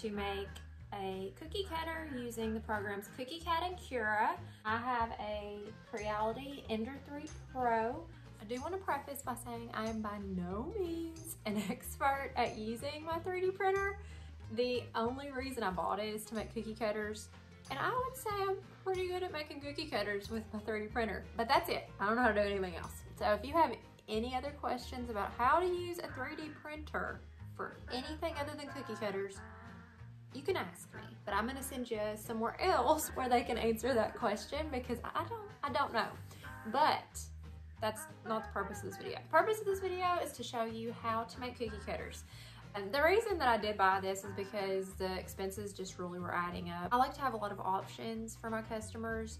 to make a cookie cutter using the programs CookieCad and Cura. I have a Creality Ender 3 Pro. I do want to preface by saying I am by no means an expert at using my 3D printer. The only reason I bought it is to make cookie cutters, and I would say I'm pretty good at making cookie cutters with my 3D printer, but that's it. I don't know how to do anything else. So if you have any other questions about how to use a 3D printer for anything other than cookie cutters, you can ask me, but I'm gonna send you somewhere else where they can answer that question, because I don't know. But that's not the purpose of this video. The purpose of this video is to show you how to make cookie cutters. And the reason that I did buy this is because the expenses just really were adding up. I like to have a lot of options for my customers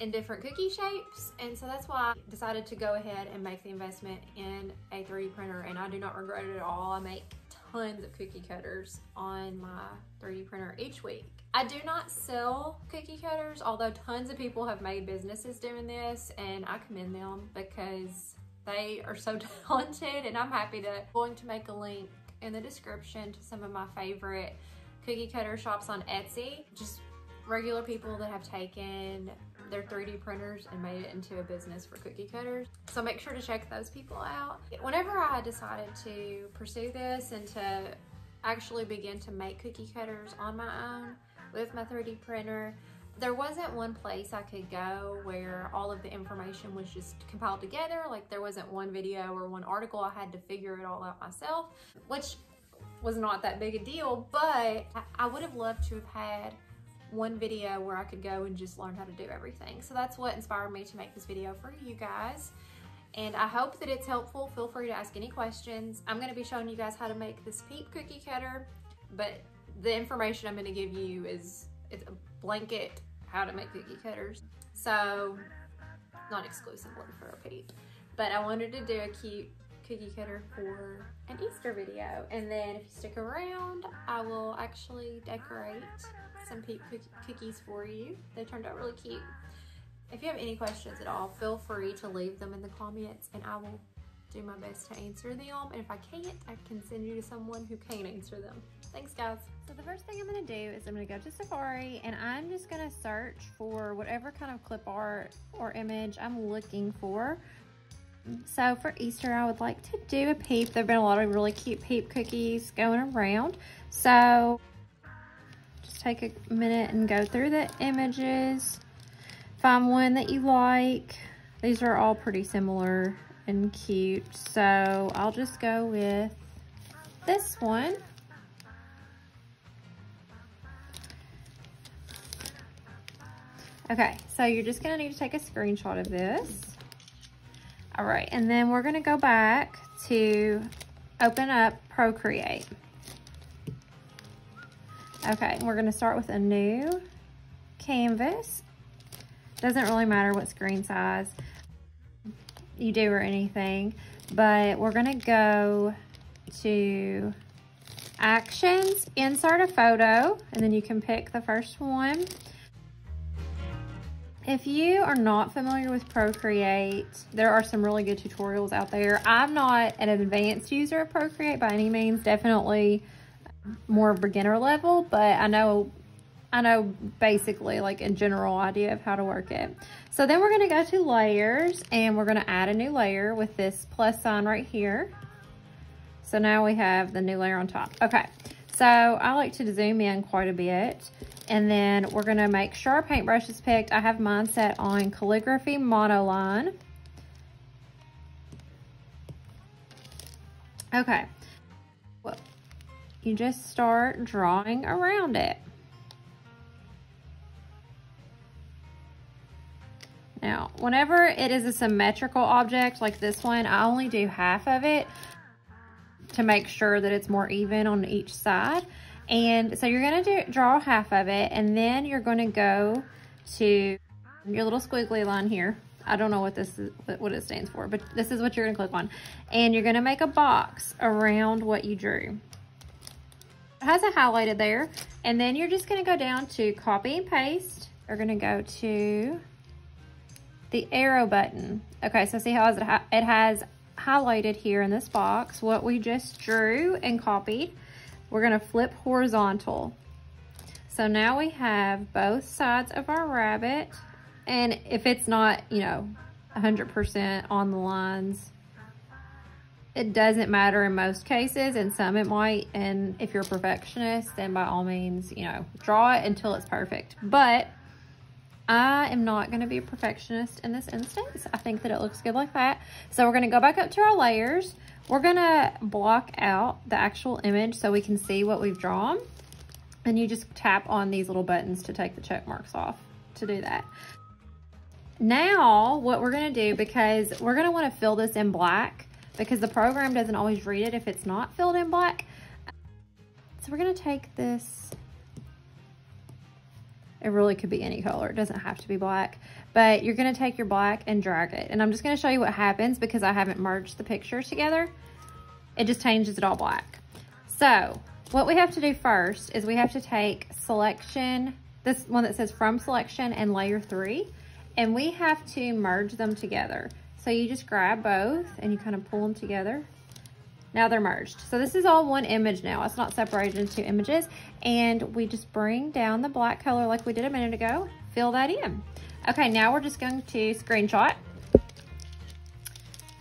in different cookie shapes, and so that's why I decided to go ahead and make the investment in a 3D printer, and I do not regret it at all. I make tons of cookie cutters on my 3D printer each week. I do not sell cookie cutters, although tons of people have made businesses doing this, and I commend them because they are so talented, and I'm happy to. I'm going to make a link in the description to some of my favorite cookie cutter shops on Etsy. Just regular people that have taken their 3D printers and made it into a business for cookie cutters. So make sure to check those people out. Whenever I decided to pursue this and to actually begin to make cookie cutters on my own with my 3D printer, there wasn't one place I could go where all of the information was just compiled together. Like, there wasn't one video or one article. I had to figure it all out myself, which was not that big a deal, but I would have loved to have had one video where I could go and just learn how to do everything. So that's what inspired me to make this video for you guys. And I hope that it's helpful. Feel free to ask any questions. I'm gonna be showing you guys how to make this peep cookie cutter, but the information I'm gonna give you is, it's a blanket how to make cookie cutters. So, not exclusively for a peep, but I wanted to do a cute cookie cutter for an Easter video. And then if you stick around, I will actually decorate some peep cookies for you. They turned out really cute. If you have any questions at all, feel free to leave them in the comments, and I will do my best to answer them. And if I can't, I can send you to someone who can answer them. Thanks, guys. So the first thing I'm gonna do is I'm gonna go to Safari, and I'm just gonna search for whatever kind of clip art or image I'm looking for. So for Easter, I would like to do a peep. There've been a lot of really cute peep cookies going around. So take a minute and go through the images, find one that you like. These are all pretty similar and cute, so I'll just go with this one. Okay, so you're just gonna need to take a screenshot of this. All right, and then we're gonna go back to open up Procreate. Okay, we're gonna start with a new canvas. Doesn't really matter what screen size you do or anything, but we're gonna go to Actions, Insert a Photo, and then you can pick the first one. If you are not familiar with Procreate, there are some really good tutorials out there. I'm not an advanced user of Procreate by any means, definitely more beginner level, but I know basically, like, a general idea of how to work it. So then we're gonna go to layers, and we're gonna add a new layer with this plus sign right here. So now we have the new layer on top. Okay, so I like to zoom in quite a bit, and then we're gonna make sure our paintbrush is picked. I have mine set on calligraphy monoline. Okay. Well, you just start drawing around it. Now, whenever it is a symmetrical object like this one, I only do half of it to make sure that it's more even on each side. And so you're gonna draw half of it, and then you're gonna go to your little squiggly line here. I don't know what this is, what it stands for, but this is what you're gonna click on. And you're gonna make a box around what you drew. It has it highlighted there, and then you're just gonna go down to copy and paste. You're gonna go to the arrow button. Okay, so see how it has highlighted here in this box what we just drew and copied. We're going to flip horizontal. So now we have both sides of our rabbit. And if it's not, you know, 100% on the lines, it doesn't matter in most cases. In some it might. And if you're a perfectionist, then by all means, you know, draw it until it's perfect. But I am not going to be a perfectionist in this instance. I think that it looks good like that. So we're going to go back up to our layers. We're going to block out the actual image so we can see what we've drawn. And you just tap on these little buttons to take the check marks off to do that. Now what we're going to do, because we're going to want to fill this in black because the program doesn't always read it if it's not filled in black. So we're going to take this. It really could be any color. It doesn't have to be black, but you're going to take your black and drag it. And I'm just going to show you what happens because I haven't merged the pictures together. It just changes it all black. So what we have to do first is we have to take selection, this one that says from selection and layer 3, and we have to merge them together. So you just grab both and you kind of pull them together. Now they're merged. So this is all one image now. It's not separated into two images. And we just bring down the black color like we did a minute ago, fill that in. Okay, now we're just going to screenshot.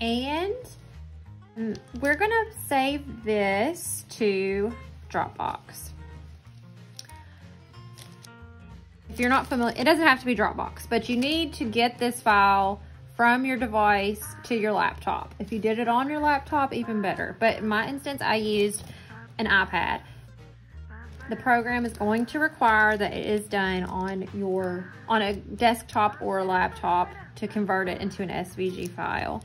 And we're gonna save this to Dropbox. If you're not familiar, it doesn't have to be Dropbox, but you need to get this file from your device to your laptop. If you did it on your laptop, even better. But in my instance, I used an iPad. The program is going to require that it is done on a desktop or a laptop to convert it into an SVG file.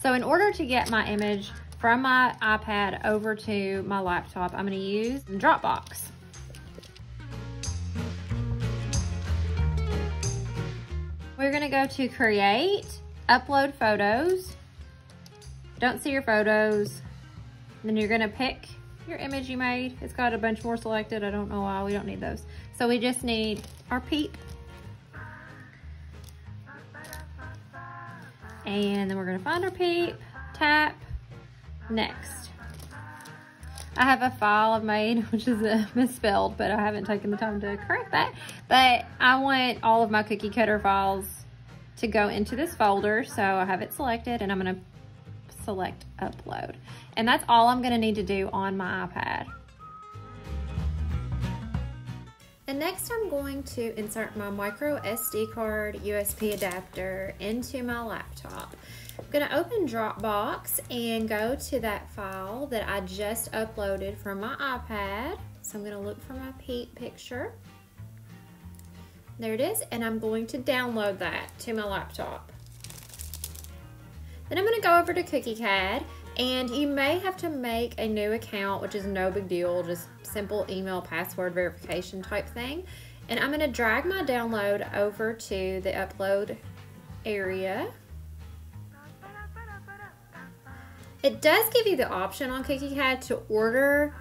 So in order to get my image from my iPad over to my laptop, I'm going to use Dropbox. We're gonna go to Create, Upload Photos, Don't See Your Photos, then you're gonna pick your image you made. It's got a bunch more selected. I don't know why, we don't need those. So we just need our peep. And then we're gonna find our peep, tap, next. I have a file I've made, which is misspelled, but I haven't taken the time to correct that. But I want all of my cookie cutter files to go into this folder. So I have it selected and I'm going to select upload. And that's all I'm going to need to do on my iPad. And next I'm going to insert my micro SD card USB adapter into my laptop. I'm going to open Dropbox and go to that file that I just uploaded from my iPad. So I'm going to look for my peep picture. There it is, and I'm going to download that to my laptop. Then I'm going to go over to CookieCad, and you may have to make a new account, which is no big deal, just simple email password verification type thing. And I'm going to drag my download over to the upload area. It does give you the option on CookieCad to order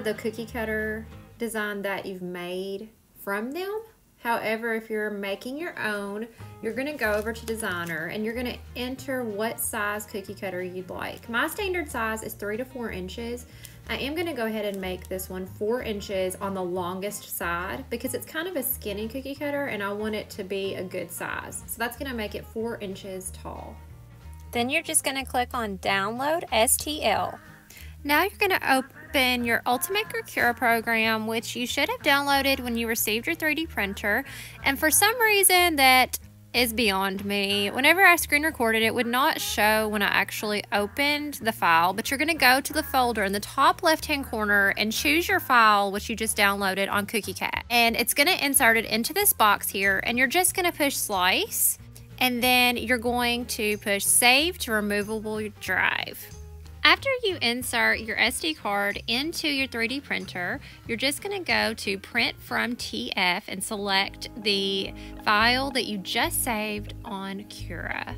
the cookie cutter design that you've made from them. However, if you're making your own, you're gonna go over to Designer and you're gonna enter what size cookie cutter you'd like. My standard size is 3 to 4 inches. I am gonna go ahead and make this one 4 inches on the longest side because it's kind of a skinny cookie cutter and I want it to be a good size. So that's gonna make it 4 inches tall. Then you're just going to click on Download STL. Now you're going to open your Ultimaker Cura program, which you should have downloaded when you received your 3D printer. And for some reason that is beyond me. Whenever I screen recorded, it would not show when I actually opened the file, but you're going to go to the folder in the top left-hand corner and choose your file, which you just downloaded on CookieCad. And it's going to insert it into this box here, and you're just going to push Slice. And then you're going to push Save to Removable Drive. After you insert your SD card into your 3D printer, you're just going to go to Print from TF and select the file that you just saved on Cura.